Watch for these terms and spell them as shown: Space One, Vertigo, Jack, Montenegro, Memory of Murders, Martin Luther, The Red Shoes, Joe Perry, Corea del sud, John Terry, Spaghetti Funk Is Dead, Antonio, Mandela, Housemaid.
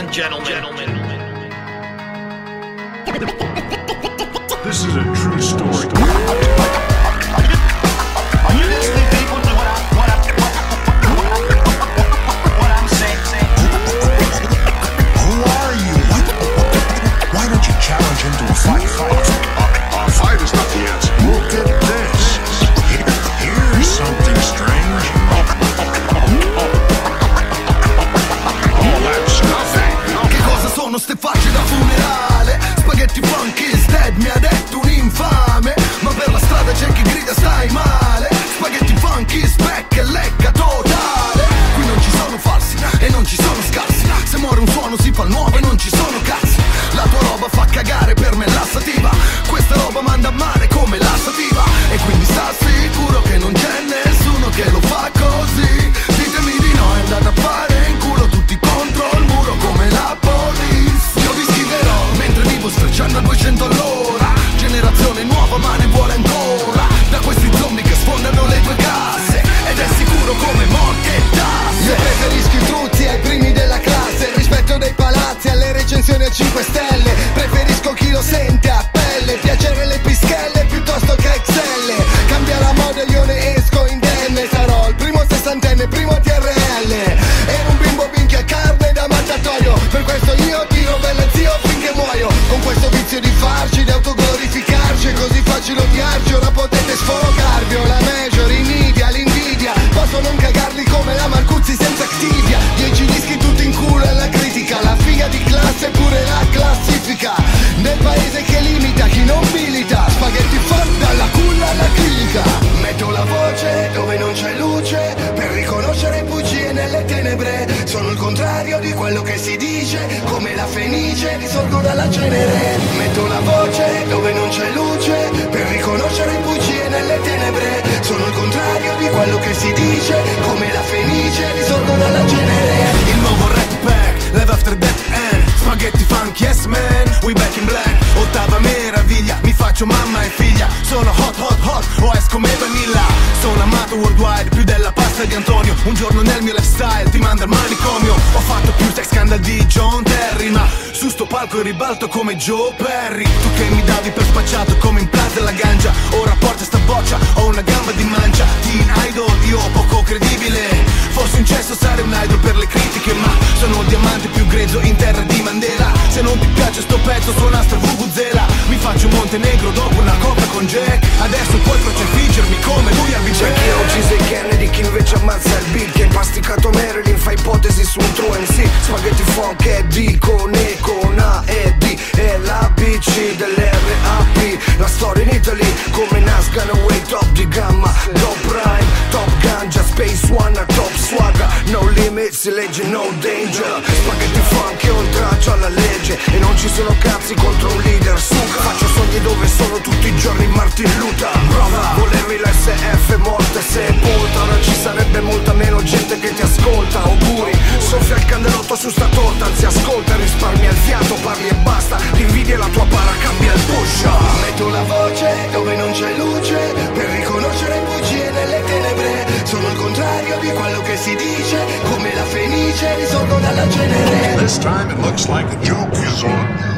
and gentlemen. This is a true story. Di Antonio, un giorno nel mio lifestyle ti manda al manicomio. Ho fatto più sex scandal di John Terry, ma su sto palco ribalto come Joe Perry. Tu che mi davi per spacciato come in Plaza alla Ganja, ora porta sta boccia, ho una gamba di mancia. Teen idol, io poco credibile, forse un cesso sarei un idol per le critiche, ma sono il diamante più grezzo in terra di Mandela. Se non ti piace sto pezzo suona sta vuvuzela. Mi faccio un Montenegro dopo una coppa con Jack, adesso puoi crocefiggermi come lui a Jack. Che oggi sei Kennedy, chi invece ammazza il Bill, che è impasticato Marilyn, fa ipotesi su un true MC. Spaghetti funk e D con E, con A e D, è la BC dell'RAP. La storia in Italy come nascano way top di gamma, top prime, top ganja, space one, top swagger, no limits, legge no danger. Spaghetti funk è un traccio alla legge e non ci sono cazzi contro un leader, suca. Faccio sogni dove sono tutti i giorni Martin Luther. Brava, volevi l'SF morta e sepolta, ora ci sarebbe molta meno gente che ti ascolta. Auguri, soffia il candelotto su sta torta, anzi ascolta, risparmia il fiato, parli e basta, invidia la tua para, cambia il push. Metto la voce dove non c'è luce, per riconoscere bugie nelle tenebre. Sono il contrario di quello che si dice, come la fenice risorgo dalla cenere. This time it looks like the joke is on.